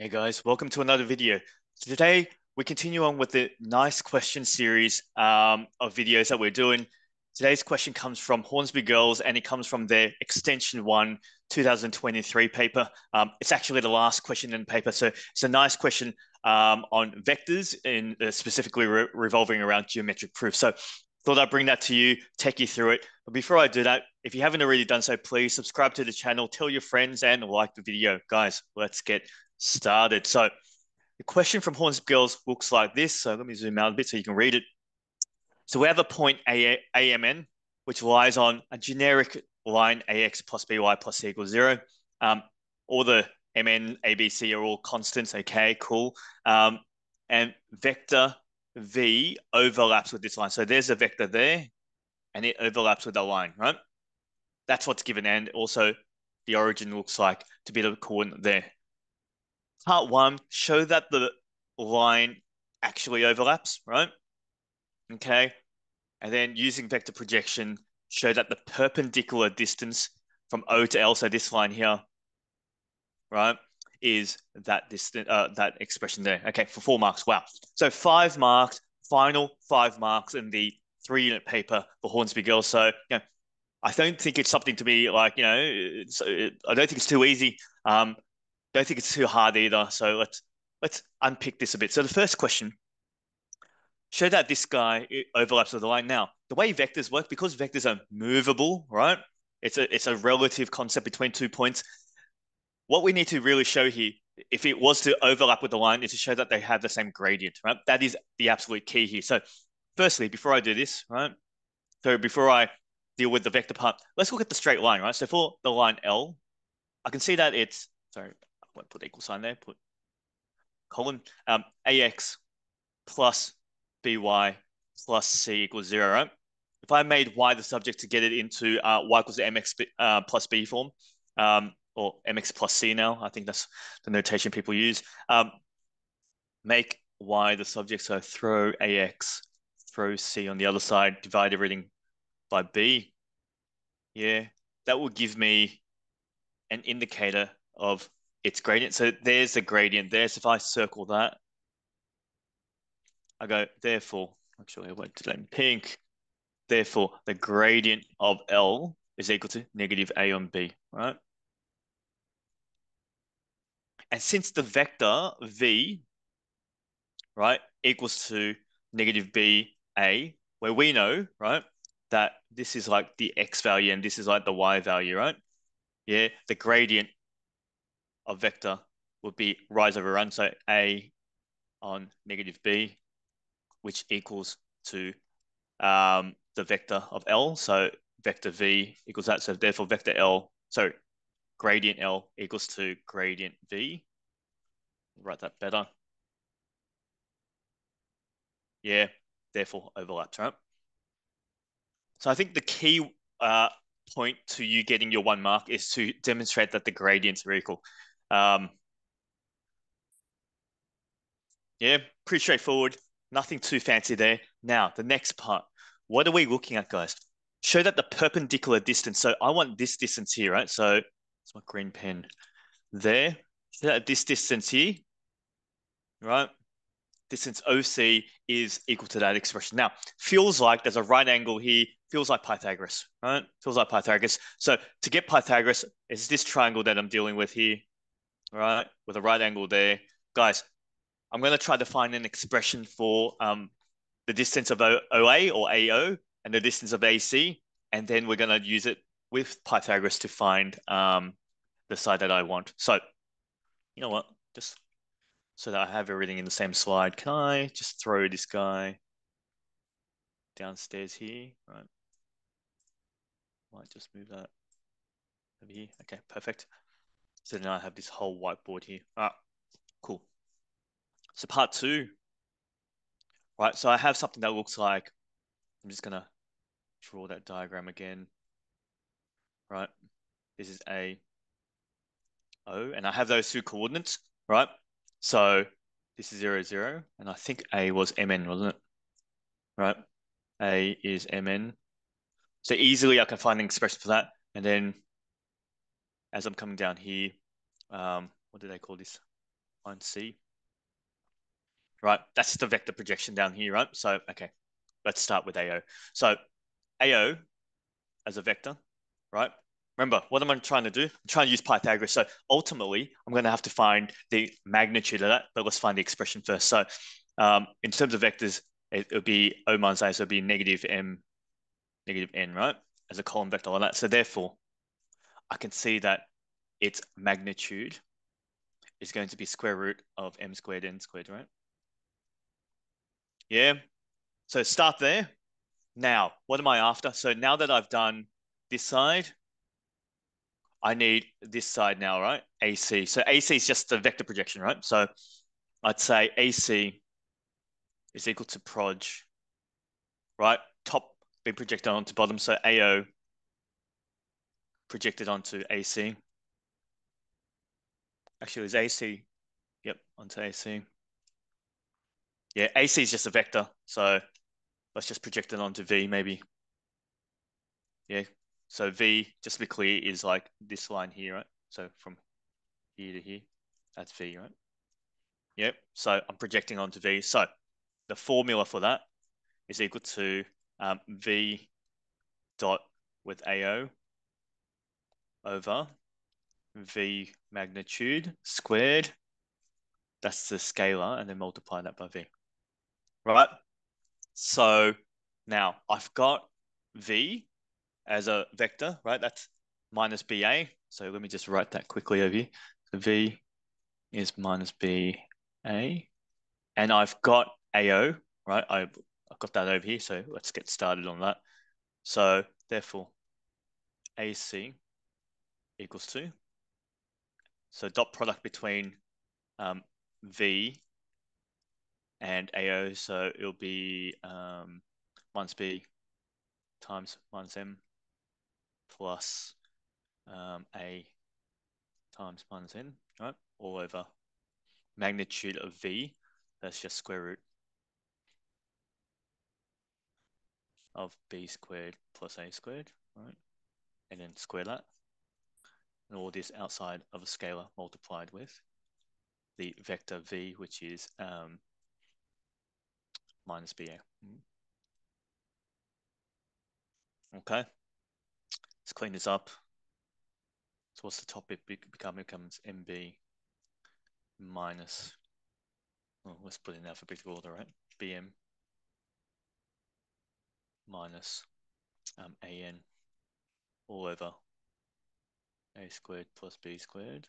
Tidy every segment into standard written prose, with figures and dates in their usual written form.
Hey guys, welcome to another video. Today, we continue on with the nice question series of videos that we're doing. Today's question comes from Hornsby Girls and it comes from their Extension 1 2023 paper. It's actually the last question in the paper. So it's a nice question on vectors and specifically revolving around geometric proof. So thought I'd bring that to you, take you through it. But before I do that, if you haven't already done so, please subscribe to the channel, tell your friends and like the video. Guys, let's get started. So the question from Hornsby Girls looks like this. So let me zoom out a bit so you can read it. So we have a point AMN, which lies on a generic line AX plus BY plus C equals 0. All the MN, ABC are all constants. Okay, cool. And vector V overlaps with this line. So there's a vector there and it overlaps with the line, right? That's what's given. And also the origin looks like to be the coordinate there. Part one, show that the line actually overlaps, right? Okay. And then using vector projection, show that the perpendicular distance from O to L, so this line here, right, is that distance, that expression there. Okay, for 4 marks, wow. So 5 marks, final 5 marks in the 3-unit paper for Hornsby Girls. So, you know, I don't think it's something to be like, you know, I don't think it's too easy. Don't think it's too hard either. So let's unpick this a bit. So the first question, show that this guy overlaps with the line. Now, the way vectors work, because vectors are movable, right? It's a relative concept between 2 points. What we need to really show here, if it was to overlap with the line, is to show that they have the same gradient, right? That is the absolute key here. So firstly, before I do this, right? So before I deal with the vector part, let's look at the straight line, right? So for the line L, I can see that it's, sorry, put equal sign there, put colon, AX plus BY plus C equals 0, right? If I made Y the subject to get it into Y equals MX plus B form, or MX plus C now, I think that's the notation people use. Make Y the subject, so throw AX, throw C on the other side, divide everything by B. Yeah, that will give me an indicator of its gradient. So there's the gradient there. So if I circle that, I go, therefore, actually I went to that in pink. Therefore, the gradient of L is equal to negative A on B, right? And since the vector V, right, equals to negative B, A, where we know, right, that this is like the X value and this is like the Y value, right? Yeah, the gradient of vector would be rise over run, so A on negative B, which equals to the vector of L, so vector V equals that, so therefore vector L, so gradient L equals to gradient V. I'll write that better. Yeah, therefore overlaps, right? So I think the key point to you getting your 1 mark is to demonstrate that the gradients are equal. Yeah, pretty straightforward. Nothing too fancy there. Now, the next part. What are we looking at, guys? Show that the perpendicular distance. So I want this distance here, right? So it's my green pen there. Show that this distance here, right? Distance OC is equal to that expression. Now, feels like there's a right angle here. Feels like Pythagoras, right? Feels like Pythagoras. So to get Pythagoras, it's this triangle that I'm dealing with here, right? With a right angle there. Guys, I'm going to try to find an expression for the distance of OA or AO and the distance of AC. And then we're going to use it with Pythagoras to find the side that I want. So, you know what? Just so that I have everything in the same slide, can I just throw this guy downstairs here? Right. Might just move that over here. Okay, perfect. So now I have this whole whiteboard here. All right, cool. So part two, right? So I have something that looks like, I'm just gonna draw that diagram again, right? This is A, O, and I have those two coordinates, right? So this is 0, 0, and I think A was MN, wasn't it? Right? A is MN. So easily I can find an expression for that. And then as I'm coming down here, what do they call this? on C. Right, that's the vector projection down here, right? So, okay, let's start with AO. So AO as a vector, right? Remember, what am I trying to do? I'm trying to use Pythagoras. So ultimately, I'm going to have to find the magnitude of that, but let's find the expression first. So in terms of vectors, it would be O minus A, so it would be negative N, right? As a column vector like that. So therefore, I can see that its magnitude is going to be square root of M squared N squared, right? Yeah. So start there. Now, what am I after? So now that I've done this side, I need this side now, right? AC. So AC is just the vector projection, right? So I'd say AC is equal to proj, right? Top being projected onto bottom. So AO projected onto AC. Actually, it was AC. Yep, onto AC. Yeah, AC is just a vector. So let's just project it onto V maybe. Yeah. So V, just to be clear, is like this line here, right? So from here to here, that's V, right? Yep. So I'm projecting onto V. So the formula for that is equal to V dot with AO over V magnitude squared. That's the scalar, and then multiply that by V. Right? So now I've got V as a vector, right? That's minus BA. So let me just write that quickly over here. So V is minus BA. And I've got AO, right? I've got that over here. So let's get started on that. So therefore, AC equals 2. So dot product between V and AO. So it'll be minus B times minus M plus A times minus N, right? All over magnitude of V. That's just square root of B squared plus A squared, right? And then square that. And all this outside of a scalar multiplied with the vector V, which is minus BA. Okay, let's clean this up. So what's the top bit become? It becomes MB minus, well, let's put it in alphabetical order, right? BM minus AN all over A squared plus B squared.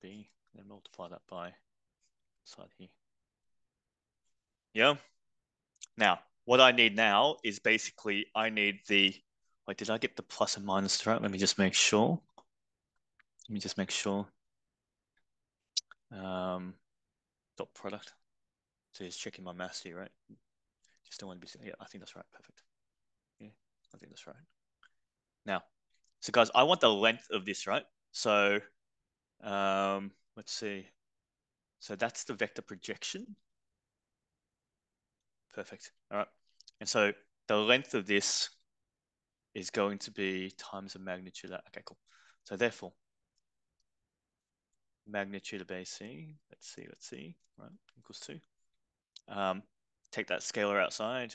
B, and then multiply that by side here. Yeah. Now, what I need now is basically I need the, wait, did I get the plus and minus right? Let me just make sure. Dot product. So just checking my maths here, right? Just don't want to be, yeah, I think that's right. Perfect. Yeah, I think that's right. Now, so guys, I want the length of this, right? So let's see. So that's the vector projection. Perfect. All right. And so the length of this is going to be times the magnitude of that. Okay, cool. So therefore, magnitude of AC, let's see, right, equals 2. Take that scalar outside.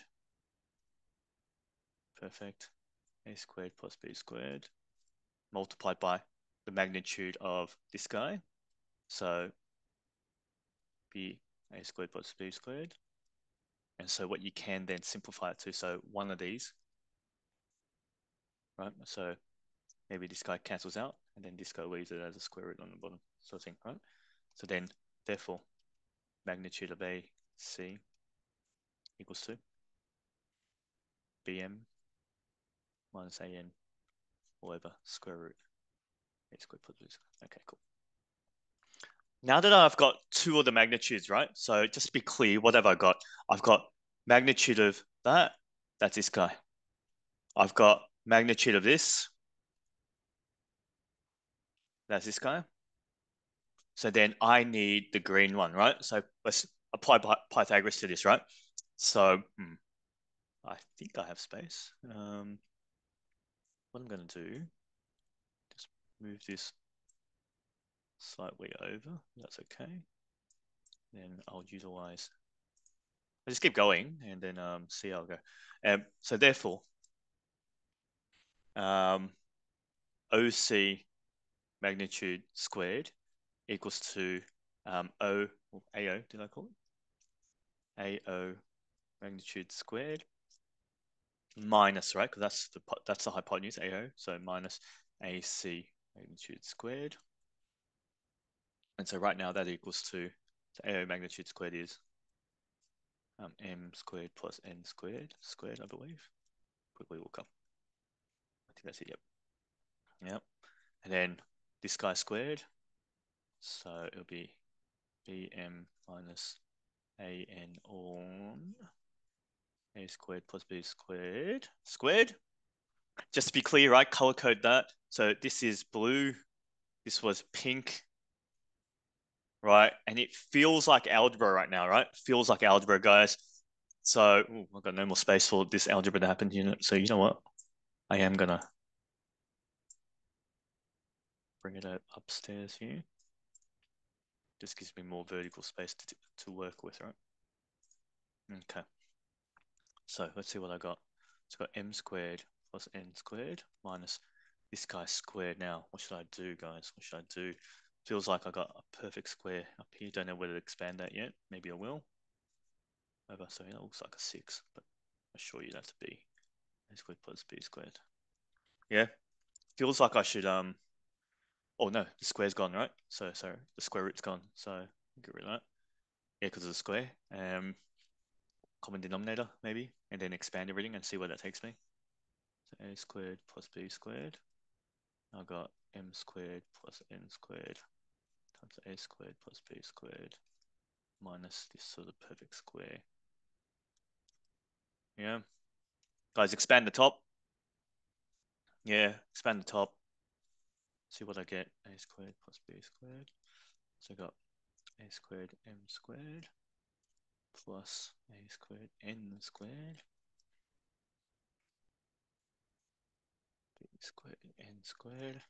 Perfect. A squared plus B squared multiplied by the magnitude of this guy. So B, A squared plus B squared. And so what you can then simplify it to, so one of these, right? So maybe this guy cancels out and then this guy leaves it as a square root on the bottom sort of thing, right? So then, therefore, magnitude of AC equals 2. BM minus AN all over square root A squared plus B squared. Okay, cool. Now that I've got two of the magnitudes, right? So just to be clear, what have I got? I've got magnitude of that, that's this guy. I've got magnitude of this, that's this guy. So then I need the green one, right? So let's apply Pythagoras to this, right? So I think I have space. What I'm gonna do, just move this slightly over. That's okay. Then I'll utilize. I'll just keep going and then see how I go. So therefore, OC magnitude squared equals to O or AO. Did I call it AO magnitude squared minus, right? Because that's the hypotenuse AO. So minus AC magnitude squared. And so right now that equals to, so AO magnitude squared is m squared plus n squared, I believe. Quickly look up. I think that's it, yep. Yep. And then this guy squared. So it'll be bm minus an on a squared plus b squared, Just to be clear, right, color code that. So this is blue, this was pink, right? And it feels like algebra right now, right? Feels like algebra, guys. So ooh, I've got no more space for this algebra to happen, you know. So you know what? I am gonna bring it up upstairs here. Just gives me more vertical space to work with, right? Okay. So let's see what I got. It's got m squared plus n squared minus this guy squared. Now, what should I do, guys? What should I do? Feels like I got a perfect square up here. Don't know whether to expand that yet. Maybe I will. Over, so that looks like a 6, but I assure you that's a b. A squared plus b squared. Yeah. Feels like I should oh no, the square's gone, right? So sorry, the square root's gone. So get rid of that. Yeah, because of the square. Common denominator, maybe, and then expand everything and see where that takes me. So a squared plus b squared. I got m squared plus n squared times a squared plus b squared minus this sort of perfect square. Yeah. Guys, expand the top. Yeah, expand the top. See what I get. A squared plus b squared. So I got a squared m squared plus a squared n squared. B squared n squared.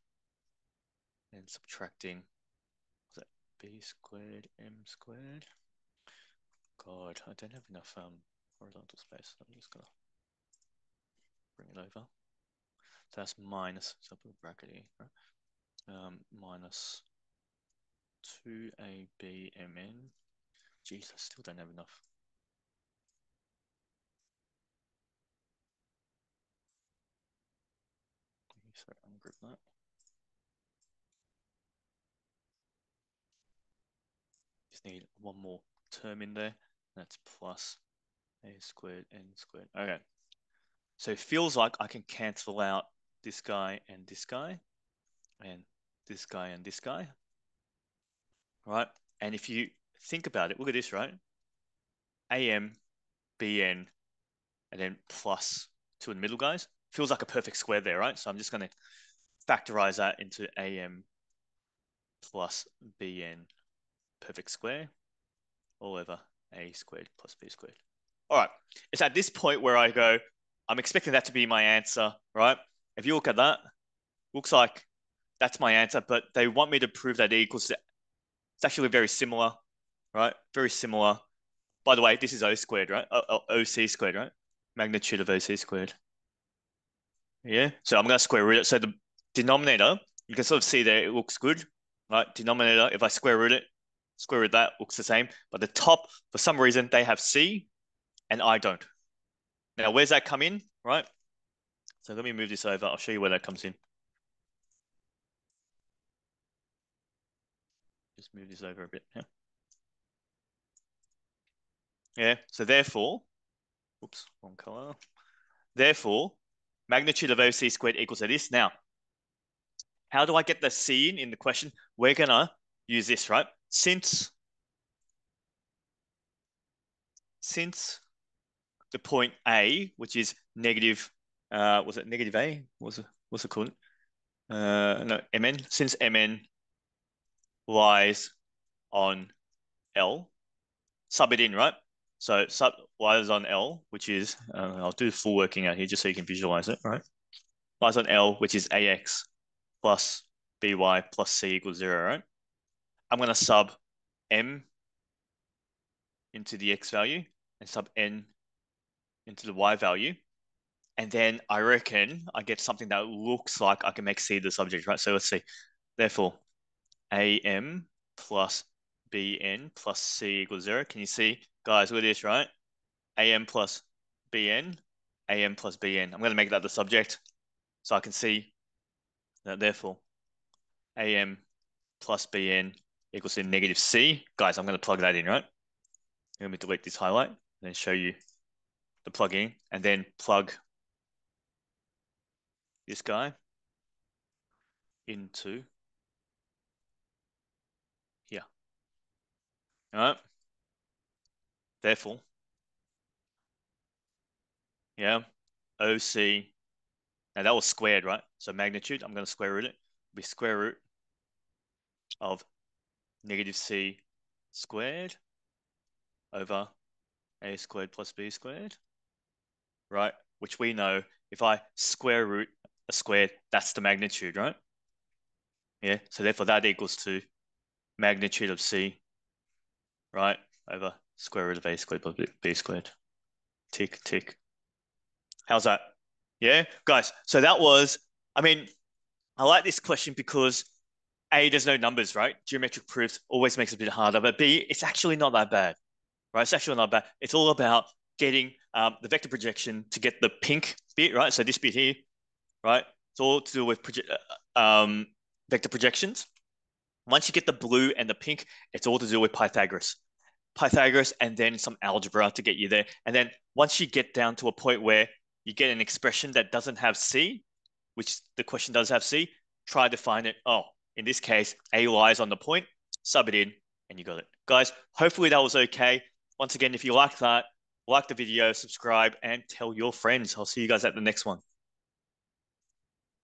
And subtracting that b squared m squared. God, I don't have enough horizontal space. So I'm just gonna bring it over. So that's minus, so I'll put a bracket here, right? Minus 2abmn. Jeez, I still don't have enough. So ungroup that. Just need one more term in there. That's plus a squared n squared. Okay. So it feels like I can cancel out this guy and this guy, and this guy and this guy, right? And if you think about it, look at this, right? AM, BN, and then plus 2 in the middle, guys. Feels like a perfect square there, right? So I'm just going to factorize that into AM plus BN perfect square all over A squared plus B squared. All right. It's at this point where I go, I'm expecting that to be my answer, right? If you look at that, looks like that's my answer, but they want me to prove that it equals to, it's actually very similar, right? Very similar. By the way, this is O squared, right? OC squared, right? Magnitude of OC squared. Yeah, so I'm going to square root it. So the denominator, you can sort of see there, it looks good, right? Denominator, if I square root it, square root that, looks the same. But the top, for some reason, they have C and I don't. Now, where's that come in, right? So let me move this over. I'll show you where that comes in. Just move this over a bit. Yeah. Yeah. So therefore, oops, wrong color. Therefore, magnitude of OC squared equals to this. Now, how do I get the C in the question? We're gonna use this, right? Since the point A, which is negative, was it negative A? What's it called? No, MN. Since MN lies on L, sub it in, right? So sub lies on L, which is, I'll do full working out here just so you can visualize it, right? Lies on L, which is AX plus BY plus C equals 0, right? I'm going to sub m into the x value and sub n into the y value. And then I reckon I get something that looks like I can make C the subject, right? So let's see. Therefore, am plus bn plus c equals 0. Can you see, guys, look at this, right? am plus bn, am plus bn. I'm going to make that the subject so I can see that therefore am plus bn equals to negative c. Guys, I'm going to plug that in, right? Let me delete this highlight and then show you the plug-in, and then plug this guy into here. All right. Therefore, yeah, OC. Now that was squared, right? So magnitude, I'm going to square root it. It'll be square root of negative C squared over A squared plus B squared, right? Which we know if I square root a squared, that's the magnitude, right? Yeah, so therefore that equals to magnitude of C, right? Over square root of A squared plus B squared. Tick, tick. How's that? Yeah, guys, so that was, I mean, I like this question because A, there's no numbers, right? Geometric proofs always makes it a bit harder, but B, it's actually not that bad, right? It's actually not bad. It's all about getting the vector projection to get the pink bit, right? So this bit here, right? It's all to do with vector projections. Once you get the blue and the pink, it's all to do with Pythagoras, and then some algebra to get you there. And then once you get down to a point where you get an expression that doesn't have C, which the question does have C, try to find it. Oh, in this case, A lies on the point, sub it in, and you got it. Guys, hopefully that was okay. Once again, if you like that, like the video, subscribe, and tell your friends. I'll see you guys at the next one.